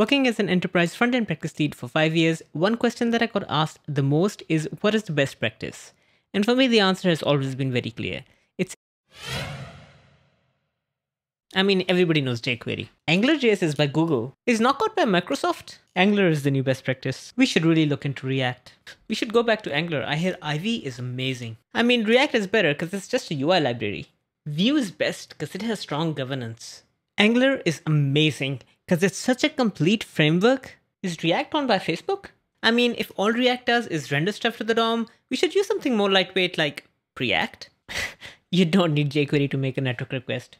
Working as an enterprise front-end practice lead for 5 years, one question that I got asked the most is, what is the best practice? And for me, the answer has always been very clear. Everybody knows jQuery. AngularJS is by Google. Is Knockout by Microsoft? Angular is the new best practice. We should really look into React. We should go back to Angular. I hear Ivy is amazing. React is better because it's just a UI library. Vue is best because it has strong governance. Angular is amazing because it's such a complete framework. Is React owned by Facebook? If all React does is render stuff to the DOM, we should use something more lightweight like Preact. You don't need jQuery to make a network request.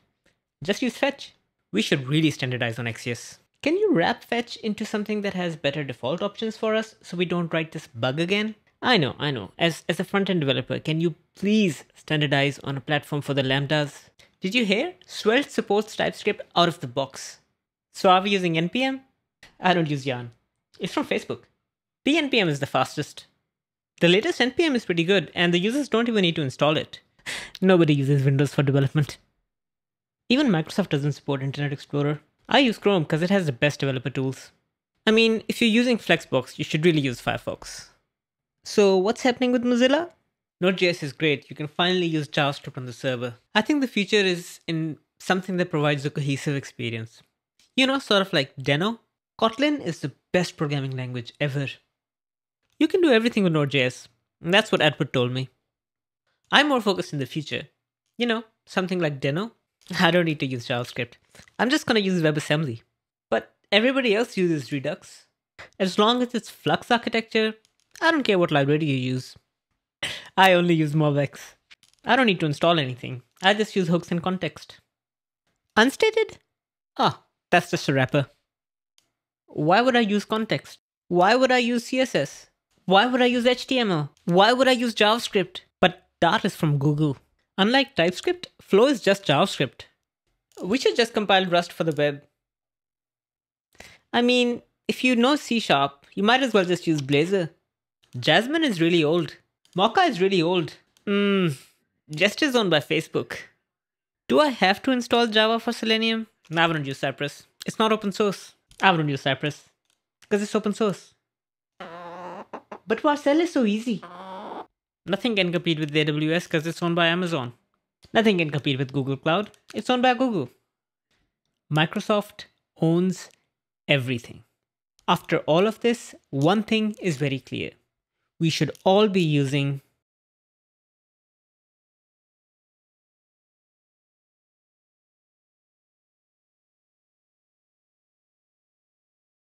Just use fetch. We should really standardize on Axios. Can you wrap fetch into something that has better default options for us so we don't write this bug again? I know. As a front-end developer, can you please standardize on a platform for the lambdas? Did you hear? Svelte supports TypeScript out of the box. So are we using NPM? I don't use Yarn. It's from Facebook. Pnpm is the fastest. The latest NPM is pretty good, and the users don't even need to install it. Nobody uses Windows for development. Even Microsoft doesn't support Internet Explorer. I use Chrome because it has the best developer tools. If you're using Flexbox, you should really use Firefox. So what's happening with Mozilla? Node.js is great. You can finally use JavaScript on the server. I think the future is in something that provides a cohesive experience. Sort of like Deno. Kotlin is the best programming language ever. You can do everything with Node.js. And that's what Adput told me. I'm more focused in the future. Something like Deno. I don't need to use JavaScript. I'm just going to use WebAssembly. But everybody else uses Redux. As long as it's Flux architecture, I don't care what library you use. I only use MobX. I don't need to install anything. I just use hooks and context. Unstated? That's just a wrapper. Why would I use context? Why would I use CSS? Why would I use HTML? Why would I use JavaScript? But Dart is from Google. Unlike TypeScript, Flow is just JavaScript. We should just compile Rust for the web. If you know C sharp, you might as well just use Blazor. Jasmine is really old. Mocha is really old. Jest is owned by Facebook. Do I have to install Java for Selenium? I wouldn't use Cypress. It's not open source. I wouldn't use Cypress because it's open source. But Parcel is so easy. Nothing can compete with AWS because it's owned by Amazon. Nothing can compete with Google Cloud. It's owned by Google. Microsoft owns everything. After all of this, one thing is very clear. We should all be using